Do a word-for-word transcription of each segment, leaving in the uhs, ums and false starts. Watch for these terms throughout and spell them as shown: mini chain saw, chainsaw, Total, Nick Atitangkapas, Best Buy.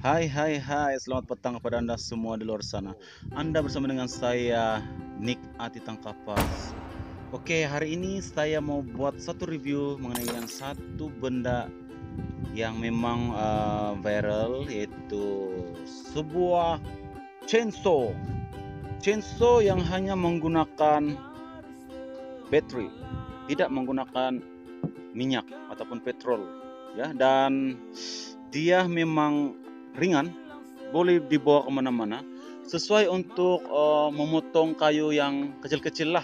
Hai hai hai, selamat petang kepada anda semua di luar sana. Anda bersama dengan saya, Nick Atitangkapas. Oke, hari ini saya mau buat satu review mengenai yang satu benda yang memang uh, viral, yaitu sebuah chainsaw chainsaw yang hanya menggunakan baterai, tidak menggunakan minyak ataupun petrol, ya. Dan dia memang ringan, boleh dibawa kemana-mana, sesuai untuk uh, memotong kayu yang kecil-kecil lah,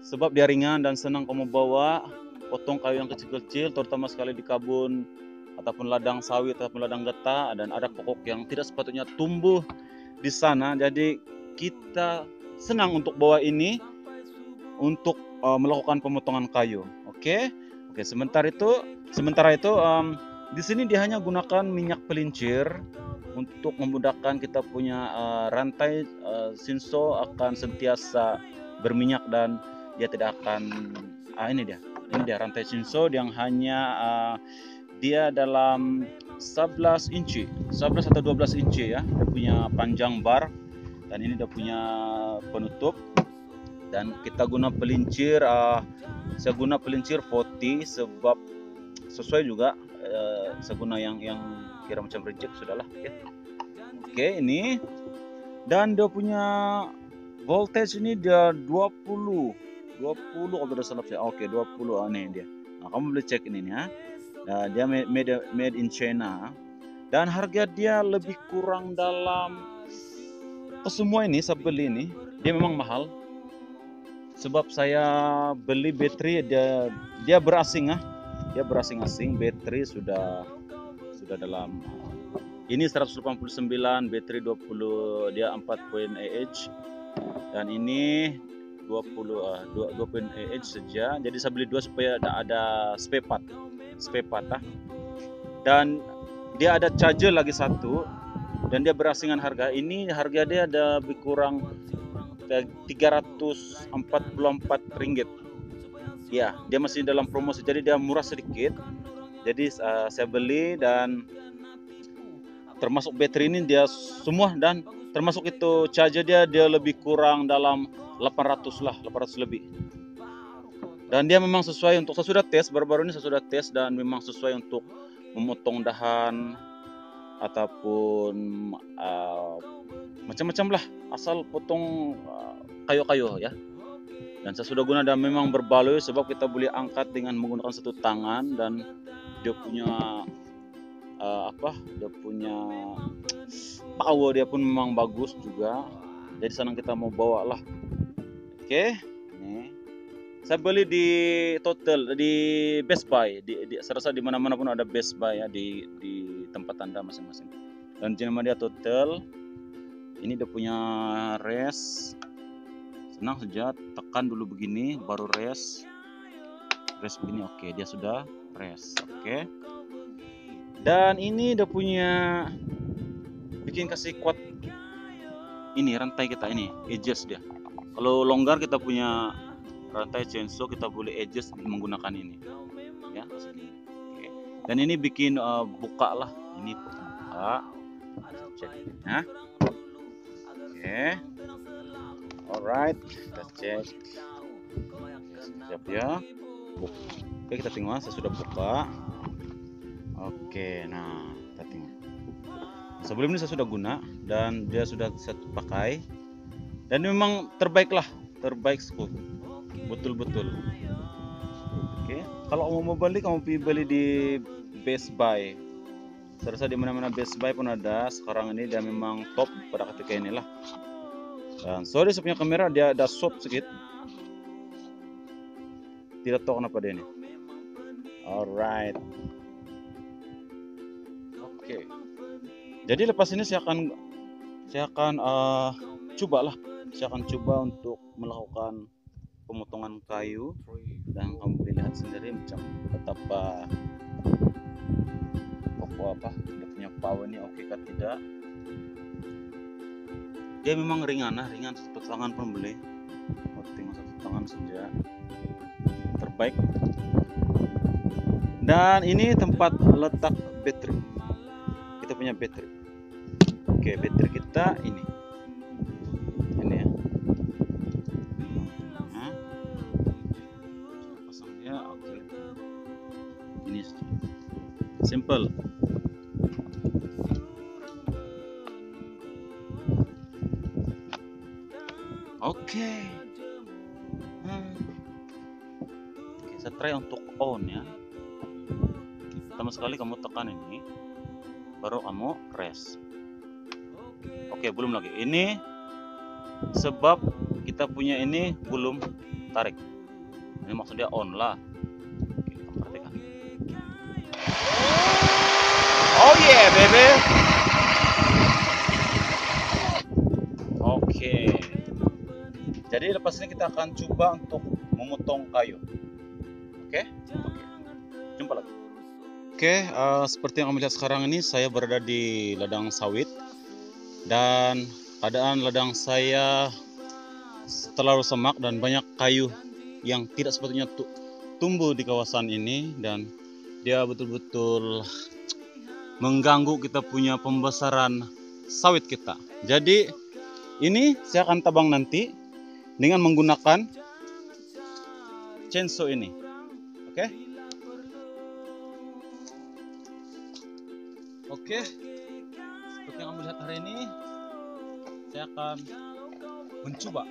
sebab dia ringan dan senang kamu bawa. Potong kayu yang kecil-kecil, terutama sekali di kabun ataupun ladang sawit ataupun ladang getah, dan ada pokok yang tidak sepatutnya tumbuh di sana. Jadi kita senang untuk bawa ini untuk uh, melakukan pemotongan kayu. Oke, oke. Sementara itu, sementara itu um, di sini dia hanya gunakan minyak pelincir untuk memudahkan kita punya uh, rantai uh, chainsaw akan sentiasa berminyak, dan dia tidak akan ah, ini dia. Ini dia rantai chainsaw yang hanya uh, dia dalam sebelas inci, sebelas atau dua belas inci, ya. Dia punya panjang bar, dan ini dia punya penutup, dan kita guna pelincir. Uh, saya guna pelincir empat puluh sebab sesuai juga, uh, saya guna yang yang kira macam reject, sudahlah. Oke, okay, ini, dan dia punya voltage ini dia dua puluh dua puluh kalau salah saya. Oke, dua puluh aneh dia. Nah, kamu boleh cek ini ya. Nah, dia made, made made in China, dan harga dia lebih kurang dalam kesemua ini saya beli ini. Dia memang mahal. Sebab saya beli baterai dia dia berasing ah. Dia berasing-asing, baterai sudah sudah dalam ini seratus delapan puluh sembilan, baterai dua puluh, dia empat koma delapan Ah, dan ini dua puluh dua koma delapan Ah saja. Jadi saya beli dua supaya ada, ada spare part spare part ah. Dan dia ada charger lagi satu, dan dia berasingan harga ini. Harga dia ada lebih kurang tiga ratus empat puluh empat ringgit, ya. Dia masih dalam promosi, jadi dia murah sedikit. Jadi uh, saya beli, dan termasuk baterai ini dia semua, dan termasuk itu charger dia dia lebih kurang dalam delapan ratus lah, delapan ratus lebih. Dan dia memang sesuai untuk, saya sudah tes baru-baru ini, saya sudah tes, dan memang sesuai untuk memotong dahan ataupun uh, macam-macam lah, asal potong kayu-kayu, uh, ya. Dan saya sudah guna, dan memang berbaloi sebab kita boleh angkat dengan menggunakan satu tangan, dan dia punya uh, apa? Dia punya power, dia pun memang bagus juga. Jadi senang kita mau bawa lah. Oke, ini saya beli di total di Best Buy. Di, di saya rasa di mana-mana pun ada Best Buy ya, di di tempat anda masing-masing. Dan nama dia total. Ini dia punya rest. Senang saja, tekan dulu begini, baru rest. Rest begini, oke, dia sudah rest. Oke. Dan ini dia punya bikin kasih kuat. Ini rantai kita ini, edges dia. Kalau longgar kita punya rantai chainsaw, kita boleh edges menggunakan ini, ya. Oke. Dan ini bikin uh, buka lah, ini buka. Cek, ya. Oke. Alright, kita cek. Siap ya. Oke, kita tengok, saya sudah buka. Oke, nah kita tengok. Sebelum ini saya sudah guna, dan dia sudah saya pakai, dan memang terbaik lah, terbaik scoop. Betul-betul. Oke, okay. Kalau mau beli, kamu pilih beli di Best Buy. Saya rasa di mana-mana Best Buy pun ada sekarang ini, dan memang top pada ketika inilah. Dan sorry, saya punya kamera dia ada soft sedikit. Tidak tahu kenapa dia ini. Alright. Oke. Okay. Jadi lepas ini saya akan saya akan uh, cobalah. Saya akan coba untuk melakukan pemotongan kayu, dan kamu boleh lihat sendiri macam betapa pokok apa dia punya power ini, oke kan tidak. Dia memang ringan nah ringan, satu tangan pun boleh, penting satu tangan saja, terbaik. Dan ini tempat letak baterai, kita punya battery. Oke, battery kita ini ini ya. Nah, pasang dia. Oke, ini simple. Oke, hmm. Oke, saya try untuk on ya. Pertama sekali kamu tekan ini, baru kamu rest. Oke, belum lagi ini, sebab kita punya ini belum tarik. Ini maksudnya on lah. Oke, kamu perhatikan. Oh yeah, baby. Oke, jadi lepas ini kita akan coba untuk memotong kayu. Oke, oke. Jumpa lagi. Oke, okay, uh, seperti yang kamu lihat sekarang ini, saya berada di ladang sawit, dan keadaan ladang saya terlalu semak dan banyak kayu yang tidak sepatutnya tumbuh di kawasan ini, dan dia betul-betul mengganggu kita punya pembesaran sawit kita. Jadi ini saya akan tabang nanti dengan menggunakan chainsaw ini. Oke? Okay? Oke, seperti yang kamu lihat hari ini, saya akan mencoba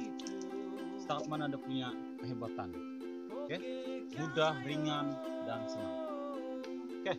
setakat mana ada punya kehebatan. Oke, mudah, ringan, dan senang. Oke.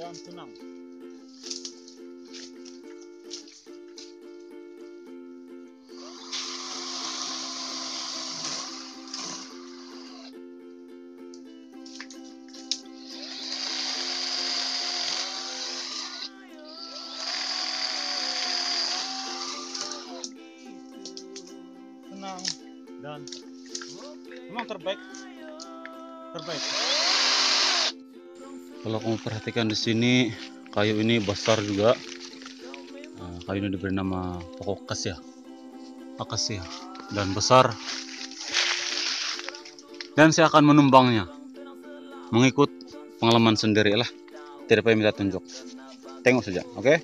Dan senang. Senang dan memang terbaik. Terbaik. Kalau kamu perhatikan di sini, kayu ini besar juga. Nah, kayu ini diberi nama pokok akasia, akasia, dan besar. Dan saya akan menumbangnya, mengikut pengalaman sendirilah. Tidak perlu minta tunjuk. Tengok saja, oke? Okay?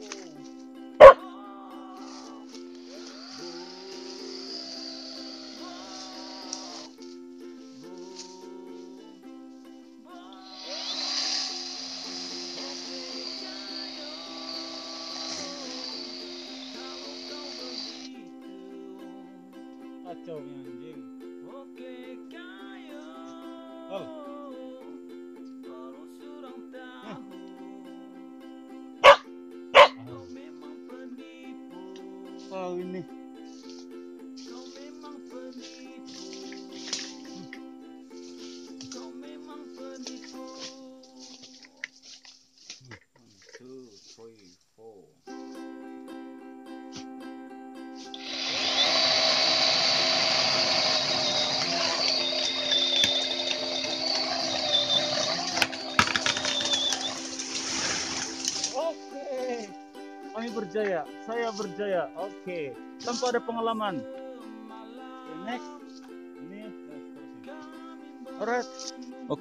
Kacau nih anjing. Oke, kayu. Oh. Hmm. Oh, ini. Berjaya, saya berjaya. Oke, okay. Tanpa ada pengalaman. Okay, next, ini. Alright. Oke,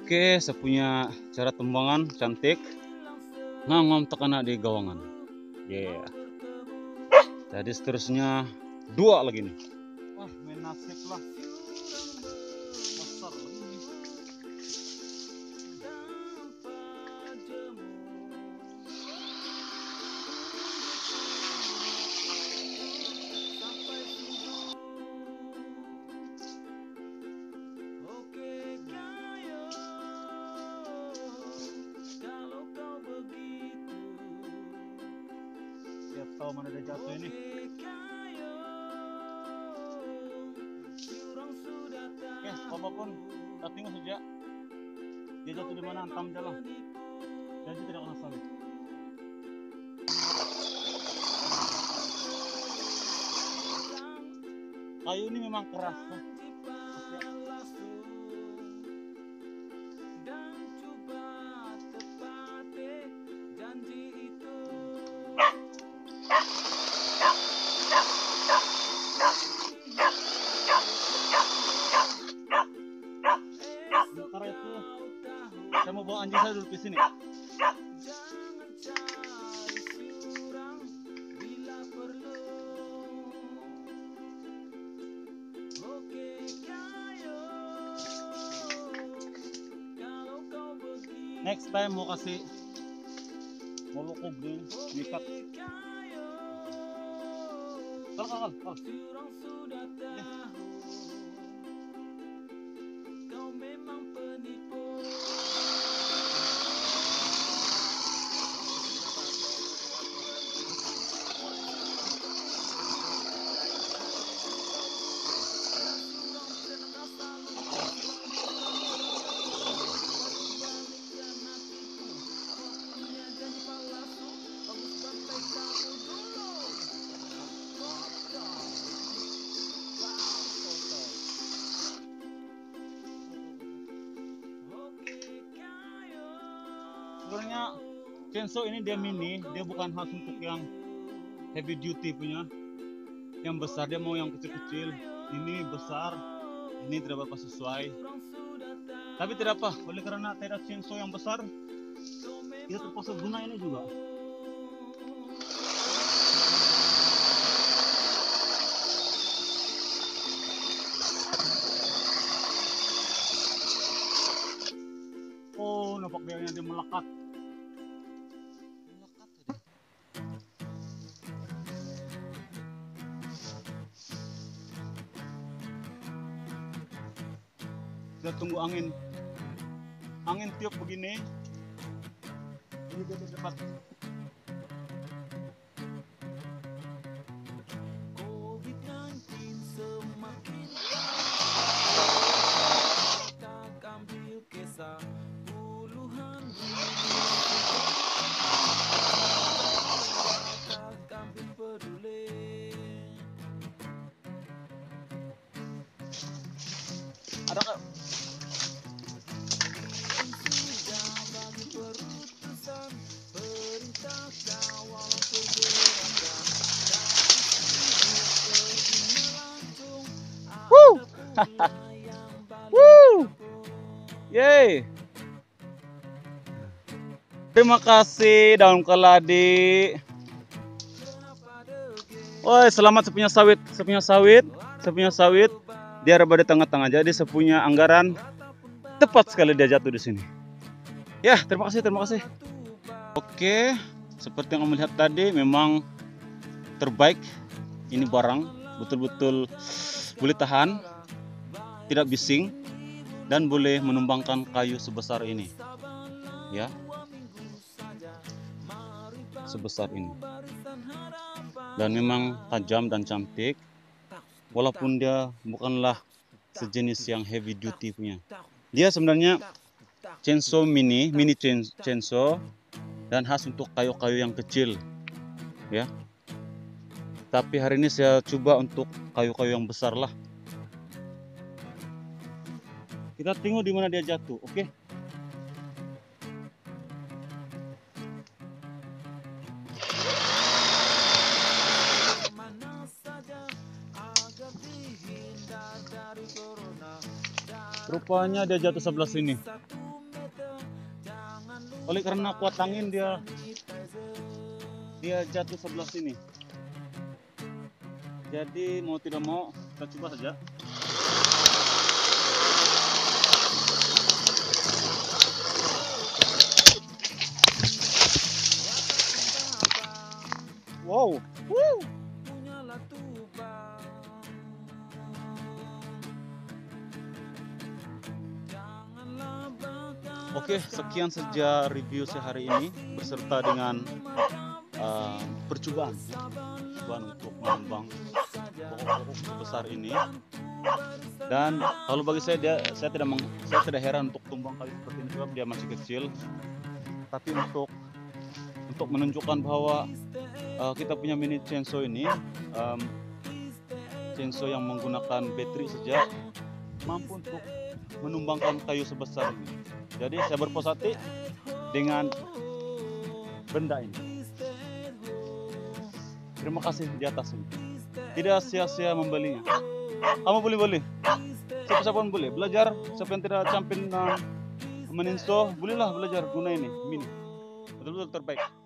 okay, saya punya cara tembangan cantik. Ngam-ngam tekana di gawangan. Yeah. Jadi seterusnya dua lagi nih. Wah, main nasib lah. Besar lagi nih. tahu mana dia jatuh ini. Oke, Bapak pun tak tengok saja dia jatuh di mana, antam jalan dan dia tidak kena salib. Kayu ini memang keras. Sementara itu saya mau bawa anjing saya duduk di sini. Next time mau kasih molokog dulu nikat. Kal kal kal. Sebenarnya chainsaw ini dia mini, dia bukan khas untuk yang heavy duty punya. Yang besar dia mau yang kecil-kecil. Ini besar, ini tidak apa sesuai. Tapi tidak apa, oleh karena tidak chainsaw yang besar, kita terpaksa guna ini juga. Oh, nampak biarnya dia melekat. Kita tunggu angin. Angin tiup begini, ini dia dapat. Ada kak? Woo! Woo! Yeay! Terima kasih daun keladi. Woi, selamat sepunya sawit, sepunya sawit, sepunya sawit. Dia raba di tengah-tengah, jadi sepunya anggaran tepat sekali dia jatuh di sini. Ya, terima kasih, terima kasih. Oke, seperti yang kamu lihat tadi, memang terbaik. Ini barang betul-betul boleh tahan, tidak bising, dan boleh menumbangkan kayu sebesar ini. Ya, sebesar ini. Dan memang tajam dan cantik. Walaupun dia bukanlah sejenis yang heavy duty punya. Dia sebenarnya chainsaw mini, mini chainsaw dan khas untuk kayu-kayu yang kecil, ya. Tapi hari ini saya coba untuk kayu-kayu yang besar lah. Kita tengok di mana dia jatuh, oke? Okay? Rupanya dia jatuh sebelah sini. Oleh karena kuat angin dia dia jatuh sebelah sini. Jadi mau tidak mau kita coba saja. Wow. Woo. Oke, sekian saja review saya hari ini beserta dengan uh, percobaan, percobaan untuk mengembang pokok-pokok besar ini. Dan kalau bagi saya, dia, saya tidak meng, saya tidak heran untuk tumbang kayu seperti ini sebab dia masih kecil. Tapi untuk untuk menunjukkan bahwa uh, kita punya mini chainsaw ini, um, chainsaw yang menggunakan baterai saja mampu untuk menumbangkan kayu sebesar ini. Jadi saya berpuas hati dengan benda ini. Terima kasih di atas ini. Tidak sia-sia membelinya. Kamu boleh boleh. Siapa-siapa pun boleh belajar. Siapa yang tidak campion uh, meninso, bolehlah belajar guna ini. Mini. Betul-betul terbaik.